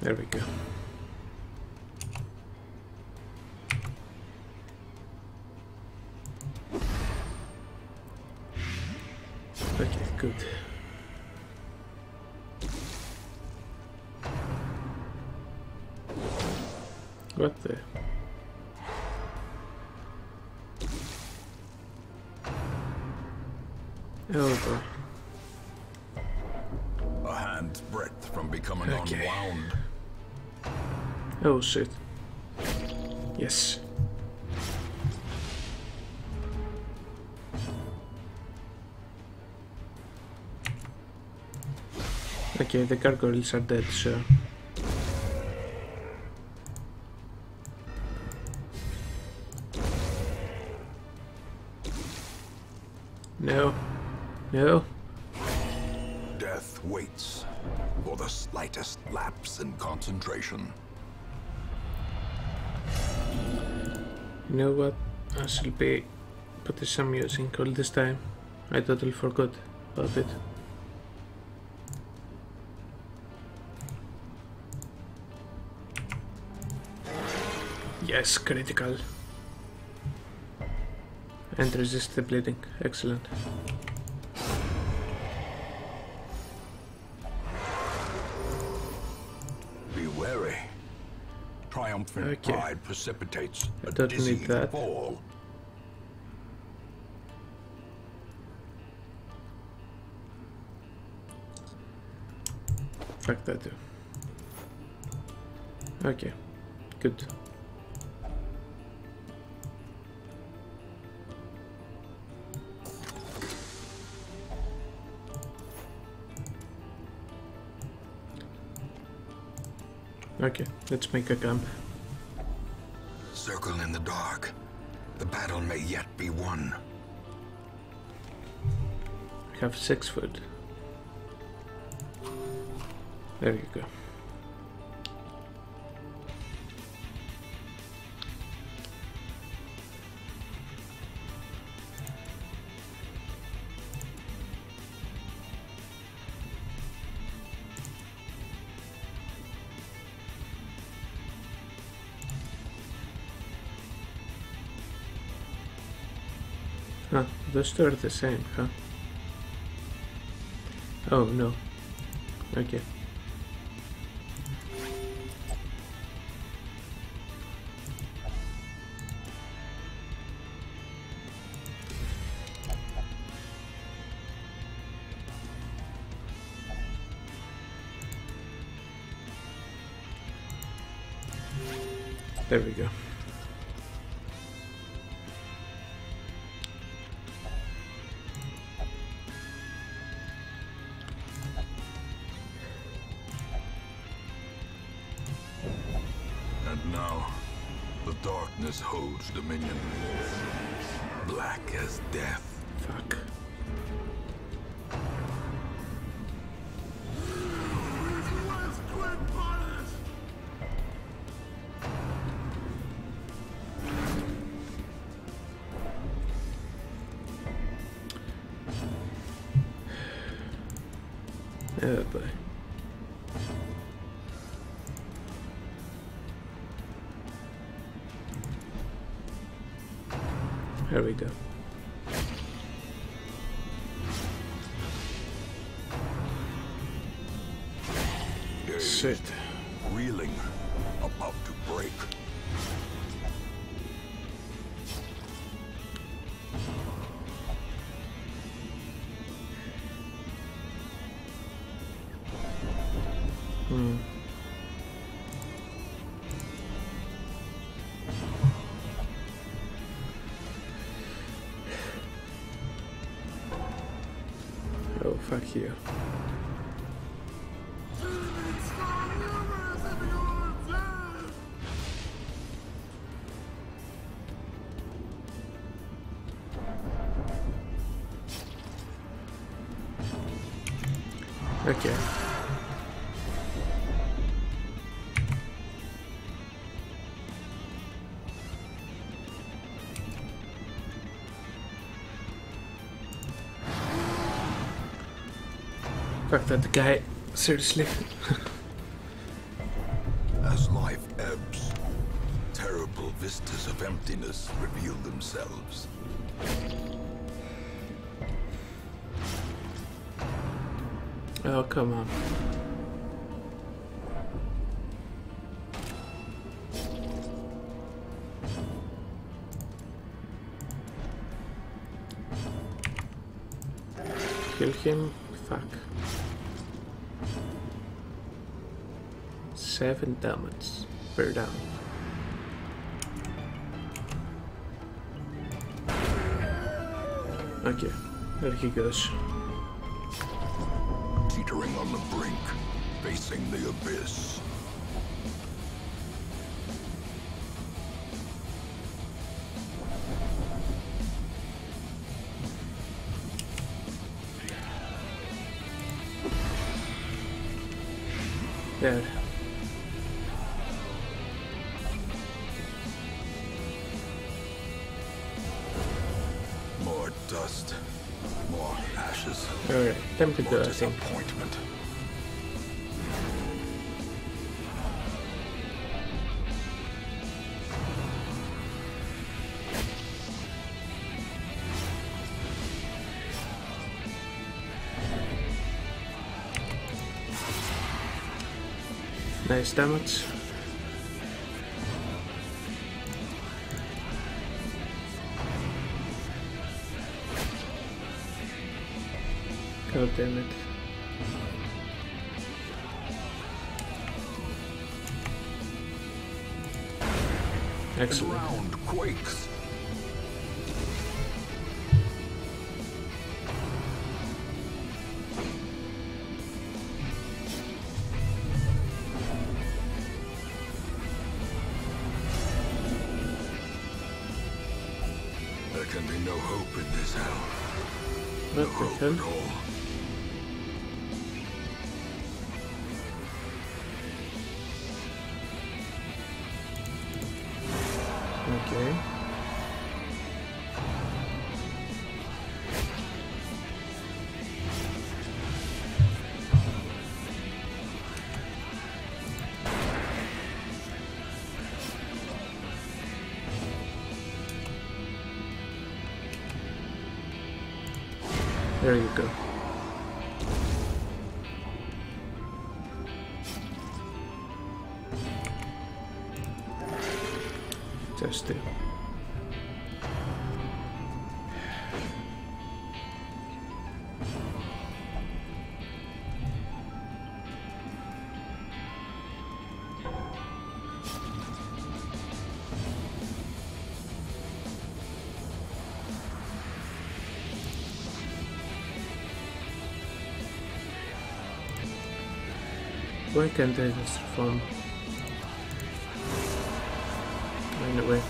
There we go. Okay, good. What the? Oh boy. A hand's breadth from becoming okay. unwound. Oh shit. Yes. Okay, the gargoyles are dead, sure. No. No. Death waits for the slightest lapse in concentration. You know what? I shall be putting some music all this time. I totally forgot about it. Yes, critical. And resist the bleeding. Excellent. Okay. Pride precipitates I don't need that. Fall. Fuck that too. Okay, good. Okay, let's make a camp. Circle in the dark. The battle may yet be won. We have six foot. There you go. Huh, those two are the same, huh? Oh no. Okay. There we go. Holds dominion, black as death. Fuck. Oh boy. There we go. Shit. Reeling, about to break. Hmm. Oh, fuck you. как я. Fuck that guy, seriously. As life ebbs, terrible vistas of emptiness reveal themselves. Oh, come on. Kill him, fuck. Seven damage per down. Okay, there he goes. Teetering on the brink, facing the abyss. There. Dust, more ashes. All right, time to go. I think. Disappointment. Nice damage. God damn it. Excellent. Ground quakes. There can be no hope in this hell. No hope at all. Okay. There you go. Just do. Why can't I just reform? Find a way.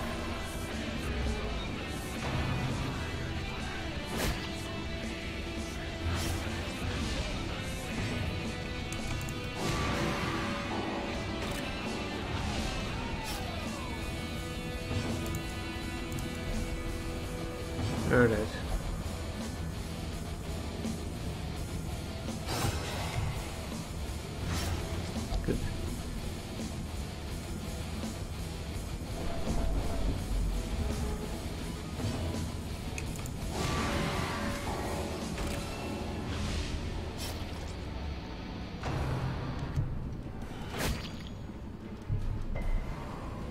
Alright. Good.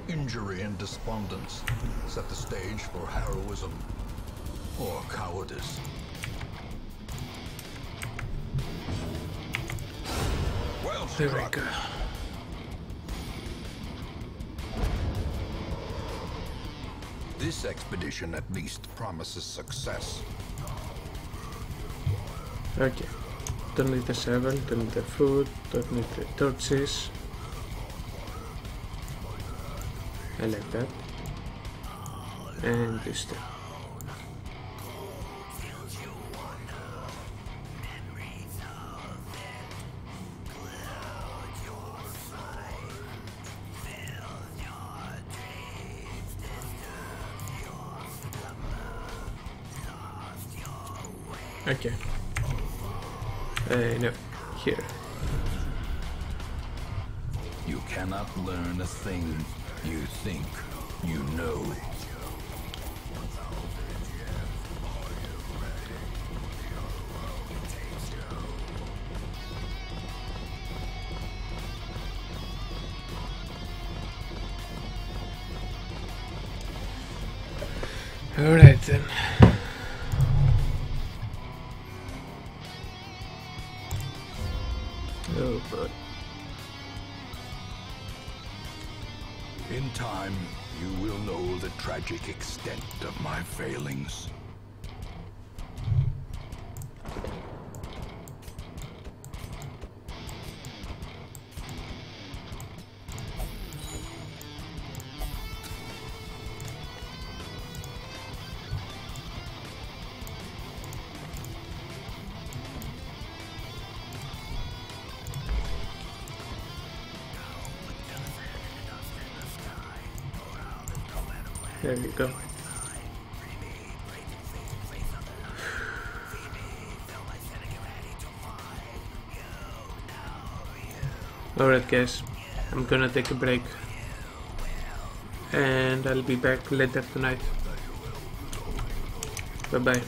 Injury and despondence set the stage for heroism or cowardice. There we go. This expedition at least promises success. Okay. Don't need the seven, don't need the food, don't need the torches. I like that. And this thing. Okay. Uh, no, here. You cannot learn a thing you think you know. All right then. Oh, but in time, you will know the tragic extent of my failings. There you go. Alright guys, I'm gonna take a break and I'll be back later tonight. Bye bye.